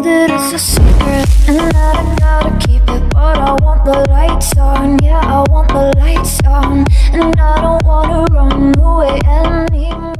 know that it's a secret and that I gotta keep it, but I want the lights on, yeah, I want the lights on, and I don't wanna run away anymore.